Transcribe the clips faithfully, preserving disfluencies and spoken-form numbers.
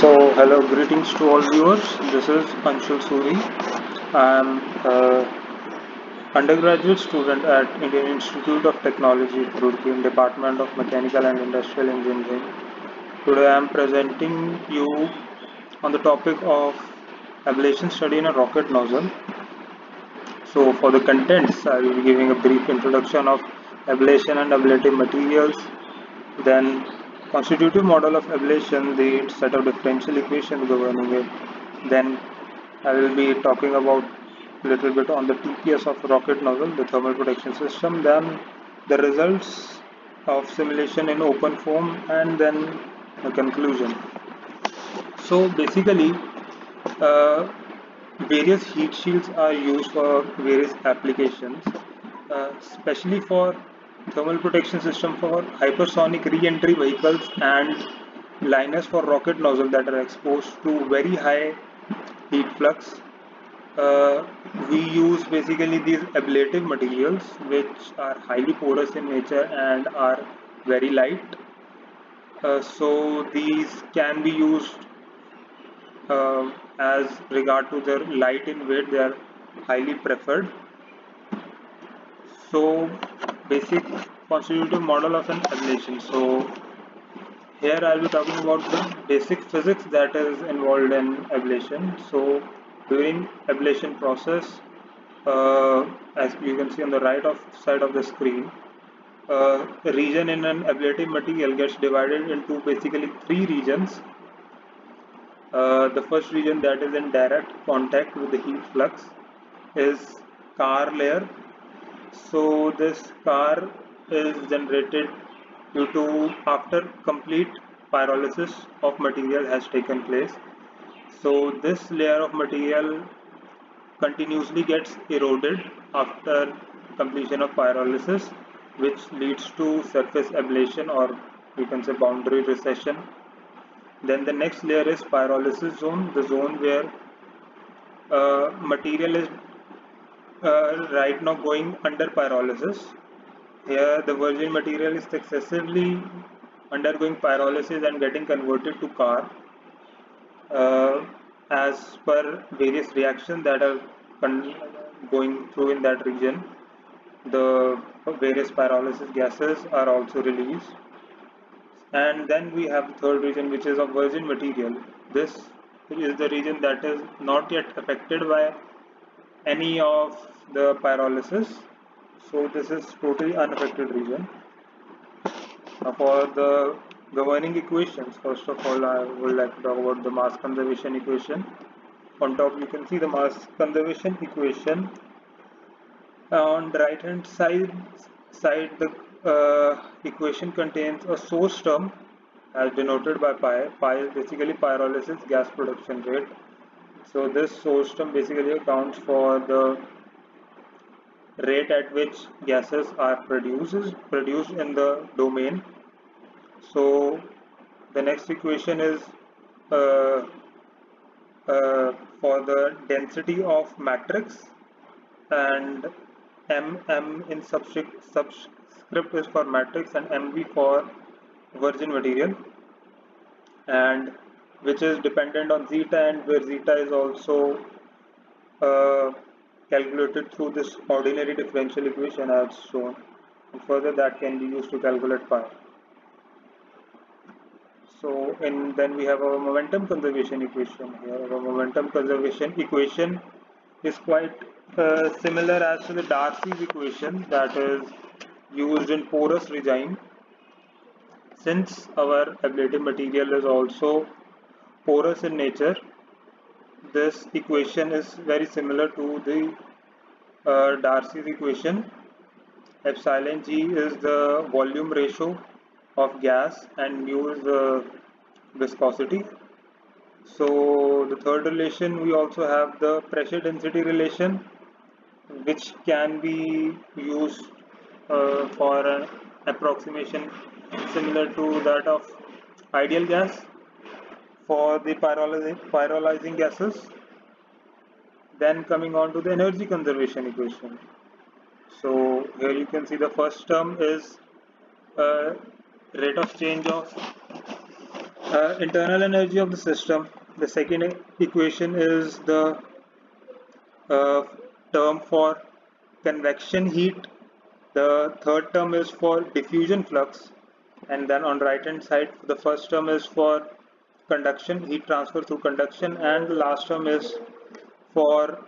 So hello, greetings to all viewers. This is Anshul Suri. I am an undergraduate student at Indian Institute of Technology Roorkee in Department of Mechanical and Industrial Engineering. Today I am presenting you on the topic of ablation study in a rocket nozzle. So for the contents, I will be giving a brief introduction of ablation and ablative materials, then constitutive model of ablation, the set of differential equations governing it. Then I will be talking about a little bit on the T P S of rocket nozzle, the thermal protection system, then the results of simulation in OpenFOAM, and then the conclusion. So basically, uh, various heat shields are used for various applications, uh, especially for thermal protection system for hypersonic re-entry vehicles and liners for rocket nozzle that are exposed to very high heat flux. Uh, we use basically these ablative materials which are highly porous in nature and are very light. Uh, so these can be used uh, as regard to their light in weight, they are highly preferred. So basic constitutive model of an ablation. So here I will be talking about the basic physics that is involved in ablation. So during ablation process, uh, as you can see on the right of side of the screen, uh, the region in an ablative material gets divided into basically three regions. Uh, the first region that is in direct contact with the heat flux is Carr layer. So this Carr is generated due to after complete pyrolysis of material has taken place. So this layer of material continuously gets eroded after completion of pyrolysis, which leads to surface ablation, or you can say boundary recession. Then the next layer is pyrolysis zone, the zone where uh, material is Uh, right now going under pyrolysis. Here the virgin material is successively undergoing pyrolysis and getting converted to Carr uh, as per various reactions that are going through in that region. The various pyrolysis gases are also released, and then we have the third region, which is of virgin material. This is the region that is not yet affected by any of the pyrolysis, so this is totally unaffected region. Now for the governing equations, first of all I would like to talk about the mass conservation equation. On top you can see the mass conservation equation. On the right hand side, side the uh, equation contains a source term as denoted by pi. Pi is basically pyrolysis gas production rate. So this source term basically accounts for the rate at which gases are produced produced in the domain. So the next equation is uh, uh, for the density of matrix, and M M in subscript, subscript is for matrix and M V for virgin material, and which is dependent on zeta, and where zeta is also uh, calculated through this ordinary differential equation as shown, and further that can be used to calculate pi. So and then we have our momentum conservation equation here. Our momentum conservation equation is quite uh, similar as to the Darcy's equation that is used in porous regime. Since our ablative material is also porous in nature, this equation is very similar to the uh, Darcy's equation. Epsilon G is the volume ratio of gas and mu is the viscosity. So the third relation, we also have the pressure density relation, which can be used uh, for an approximation similar to that of ideal gas for the pyrolyzing gases. Then coming on to the energy conservation equation. So here you can see the first term is uh, rate of change of uh, internal energy of the system. The second equation is the uh, term for convection heat. The third term is for diffusion flux, and then on right hand side the first term is for conduction, heat transfer through conduction, and the last term is for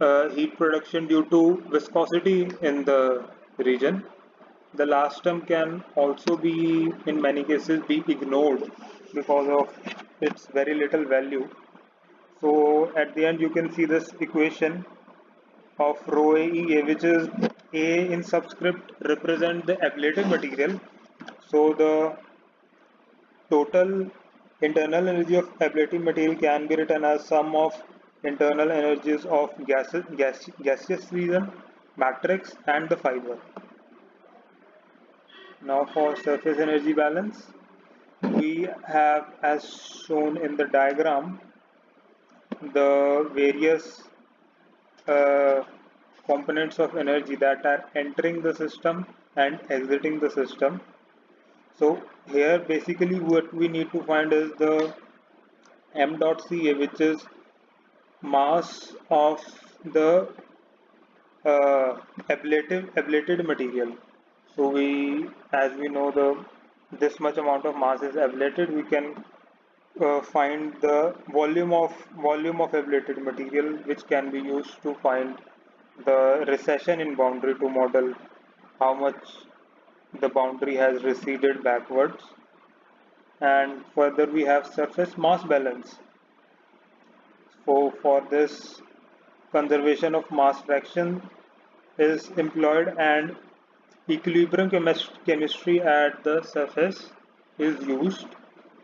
uh, heat production due to viscosity in the region. The last term can also be in many cases be ignored because of its very little value. So at the end you can see this equation of rho A E A, which is A in subscript represent the ablative material. So the total internal energy of ablative material can be written as sum of internal energies of gases, gas, gaseous region, matrix, and the fiber. Now for surface energy balance, we have, as shown in the diagram, the various uh, components of energy that are entering the system and exiting the system. So here basically what we need to find is the m dot C A, which is mass of the uh, ablative ablated material. So we, as we know, the this much amount of mass is ablated. We can uh, find the volume of volume of ablated material, which can be used to find the recession in boundary to model how much the boundary has receded backwards. And further we have surface mass balance. So for this, conservation of mass fraction is employed and equilibrium chemistry at the surface is used.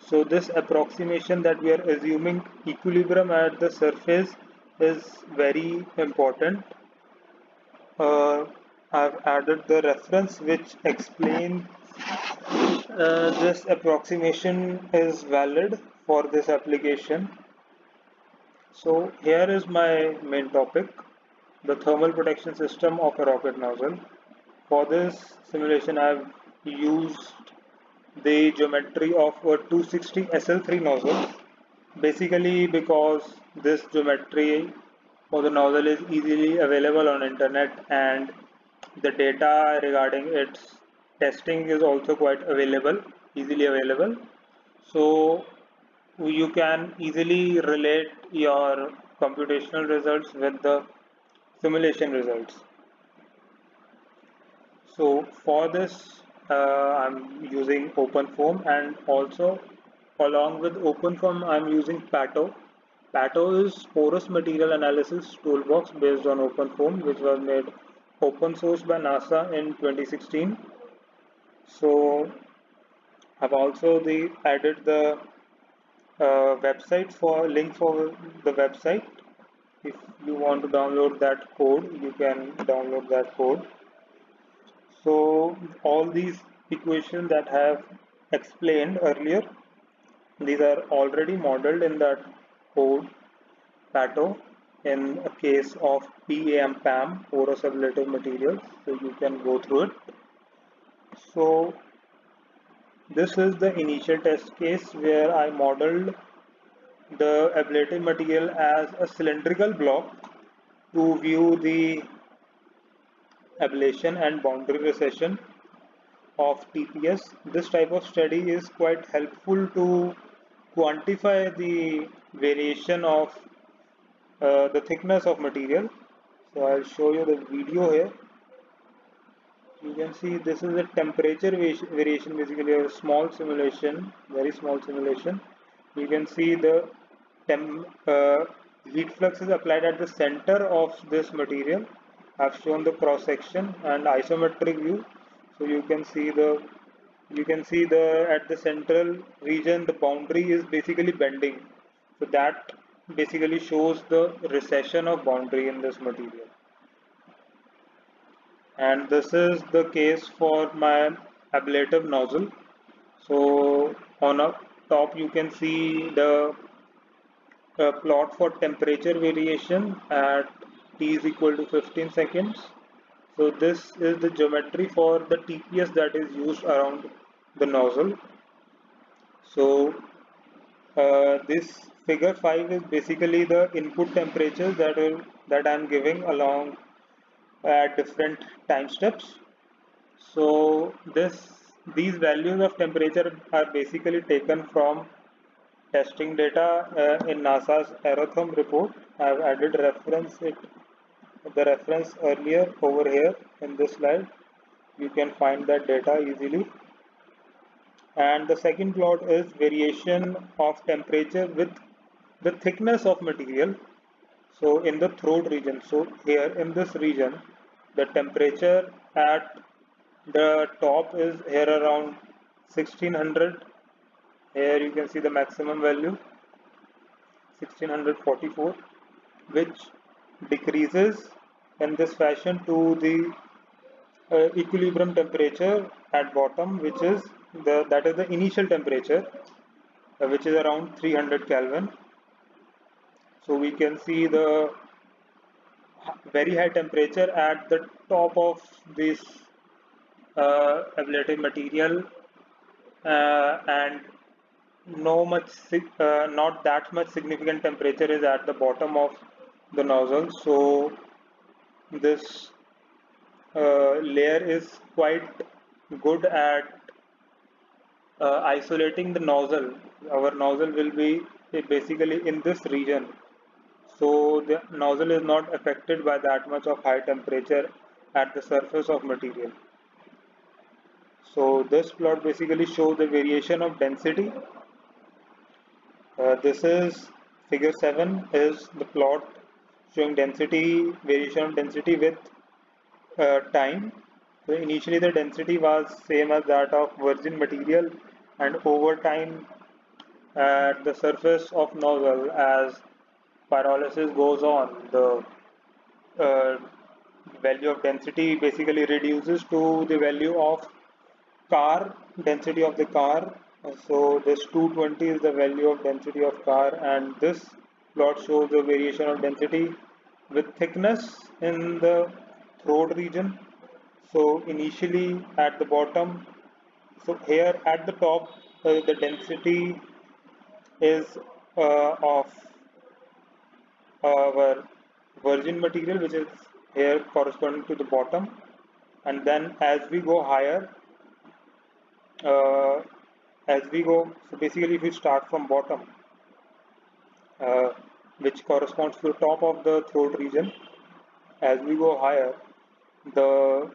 So this approximation that we are assuming equilibrium at the surface is very important. Uh, I've added the reference which explains uh, this approximation is valid for this application. So here is my main topic, the thermal protection system of a rocket nozzle. For this simulation, I have used the geometry of a two sixty S L three nozzle, basically because this geometry for the nozzle is easily available on internet, and the data regarding its testing is also quite available, easily available. So you can easily relate your computational results with the simulation results. So for this, uh, I'm using OpenFOAM, and also along with OpenFOAM, I'm using PATO. PATO is Porous Material Analysis Toolbox based on OpenFOAM, which was made open source by NASA in twenty sixteen. So I've also the added the uh, website for link for the website. If you want to download that code, you can download that code. So all these equations that I have explained earlier, these are already modeled in that code PATO in a case of P A M, porous ablative materials, so you can go through it. So this is the initial test case where I modeled the ablative material as a cylindrical block to view the ablation and boundary recession of T P S. This type of study is quite helpful to quantify the variation of Uh, the thickness of material. So I'll show you the video here. You can see this is a temperature variation, basically a small simulation, very small simulation. You can see the temp, uh, heat flux is applied at the center of this material. I've shown the cross section and isometric view, so you can see the you can see the at the central region the boundary is basically bending. So that basically shows the recession of boundary in this material. And this is the case for my ablative nozzle. So on up top you can see the uh, plot for temperature variation at t is equal to fifteen seconds. So this is the geometry for the T P S that is used around the nozzle. So this figure five is basically the input temperatures that will that I am giving along at different time steps. So this these values of temperature are basically taken from testing data uh, in NASA's Aerotherm report. I have added reference it the reference earlier over here in this slide. You can find that data easily. And the second plot is variation of temperature with the thickness of material. So in the throat region, so here in this region, the temperature at the top is here around sixteen hundred. Here you can see the maximum value sixteen forty-four, which decreases in this fashion to the uh, equilibrium temperature at bottom, which is the that is the initial temperature, uh, which is around three hundred Kelvin. So we can see the very high temperature at the top of this uh, ablative material, uh, and no much uh, not that much significant temperature is at the bottom of the nozzle. So this uh, layer is quite good at uh, isolating the nozzle. Our nozzle will be basically in this region, so the nozzle is not affected by that much of high temperature at the surface of material. So this plot basically shows the variation of density. Uh, this is figure seven is the plot showing density, variation of density with uh, time. So initially the density was same as that of virgin material, and over time at the surface of nozzle as pyrolysis goes on, the uh, value of density basically reduces to the value of car, density of the car. So this two twenty is the value of density of car, and this plot shows the variation of density with thickness in the throat region. So initially at the bottom, so here at the top, uh, the density is uh, of our virgin material, which is here corresponding to the bottom, and then as we go higher, uh, as we go, so basically if we start from bottom, uh, which corresponds to the top of the throat region, as we go higher, the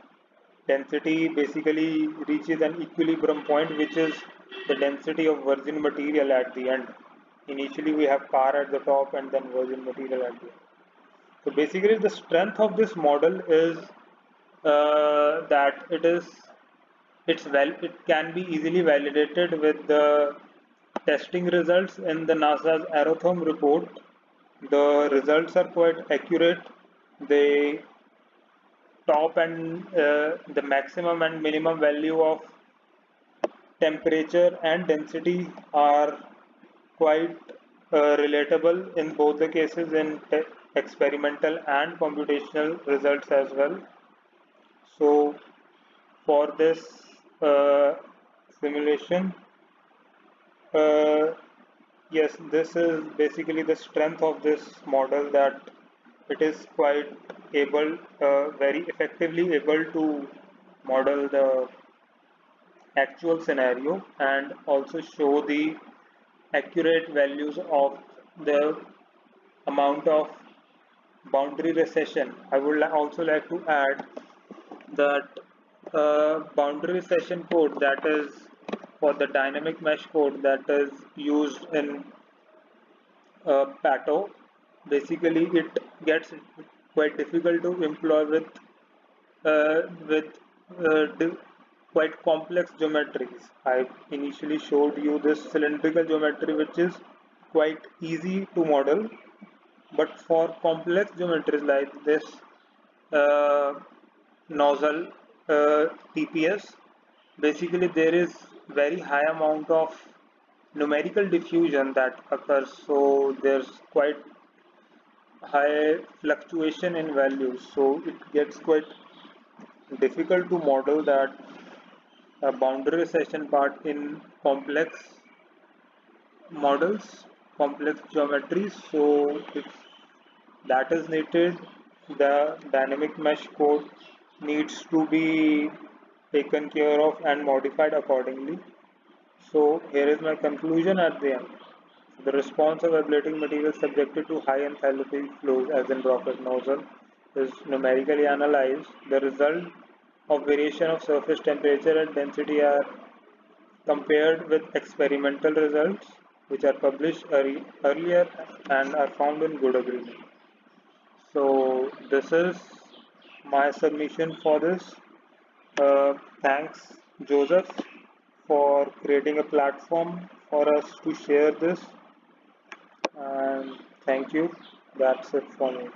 density basically reaches an equilibrium point, which is the density of virgin material at the end. Initially we have car at the top and then virgin material at the end. So basically the strength of this model is uh, that it is it's well it can be easily validated with the testing results in the NASA's Aerotherm report. The results are quite accurate. They top and uh, the maximum and minimum value of temperature and density are quite uh, relatable in both the cases, in experimental and computational results as well. So for this uh, simulation, uh, yes, this is basically the strength of this model, that it is quite able, uh, very effectively able to model the actual scenario and also show the accurate values of the amount of boundary recession. I would also like to add that uh, boundary recession code, that is for the dynamic mesh code that is used in uh, PATO, basically it gets quite difficult to employ with uh, with uh, quite complex geometries. I initially showed you this cylindrical geometry, which is quite easy to model, but for complex geometries like this uh, nozzle uh, T P S, basically there is very high amount of numerical diffusion that occurs, so there's quite high fluctuation in values, so it gets quite difficult to model that a boundary recession part in complex models. complex geometry. So if that is needed, the dynamic mesh code needs to be taken care of and modified accordingly. So here is my conclusion at the end. The response of ablating materials subjected to high enthalpy flows, as in rocket nozzle, is numerically analyzed. The result of variation of surface temperature and density are compared with experimental results which are published earlier and are found in good agreement. So this is my submission for this. Uh, thanks Joseph for creating a platform for us to share this, and thank you. That's it for me.